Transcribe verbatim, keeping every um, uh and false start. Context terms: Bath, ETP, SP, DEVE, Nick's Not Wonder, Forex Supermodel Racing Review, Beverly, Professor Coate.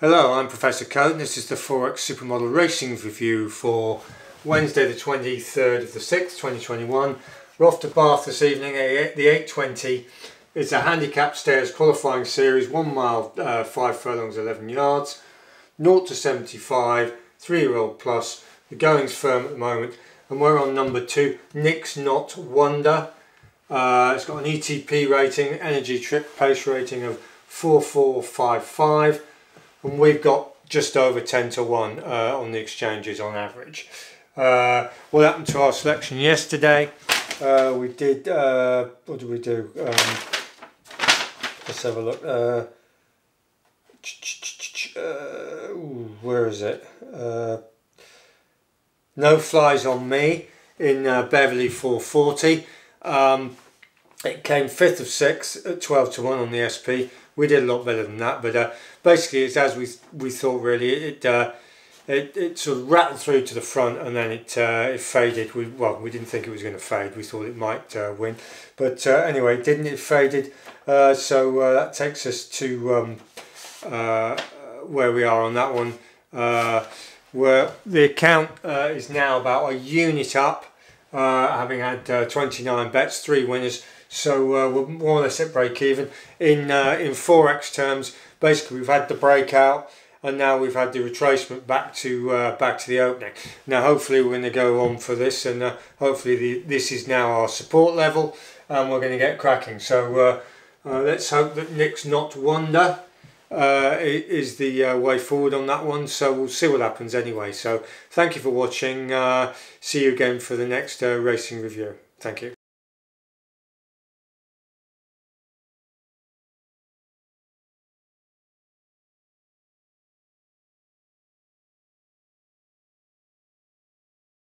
Hello, I'm Professor Coate and this is the Forex Supermodel Racing Review for Wednesday the twenty-third of the sixth twenty twenty-one. We're off to Bath this evening at the eight twenty. It's a handicap stairs qualifying series, one mile, uh, five furlongs, eleven yards, zero to seventy-five, three year old plus. The going's firm at the moment and we're on number two, Nick's Not Wonder. Uh, it's got an E T P rating, energy trip pace rating of four four five five. And we've got just over ten to one uh, on the exchanges on average. Uh, what happened to our selection yesterday? Uh, we did, uh, what did we do? Um, let's have a look. Uh, ch -ch -ch -ch, uh, ooh, where is it? Uh, no Flies on Me in uh, Beverly four forty. Um, it came fifth of sixth at twelve to one on the S P. We did a lot better than that, but uh, basically it's as we we thought really. It uh, it it sort of rattled through to the front and then it uh, it faded. We well we didn't think it was going to fade. We thought it might uh, win, but uh, anyway it didn't. It faded. Uh, so uh, that takes us to um, uh, where we are on that one. Uh, where the account uh, is now about a unit up, uh, having had uh, twenty-nine bets, three winners. So uh, we're more or less at break even in uh, in forex terms. Basically, we've had the breakout and now we've had the retracement back to uh, back to the opening. Now, hopefully, we're going to go on for this, and uh, hopefully, the, this is now our support level, and we're going to get cracking. So uh, uh, let's hope that Nick's Not Wonder uh, is the uh, way forward on that one. So we'll see what happens anyway. So thank you for watching. Uh, see you again for the next uh, racing review. Thank you.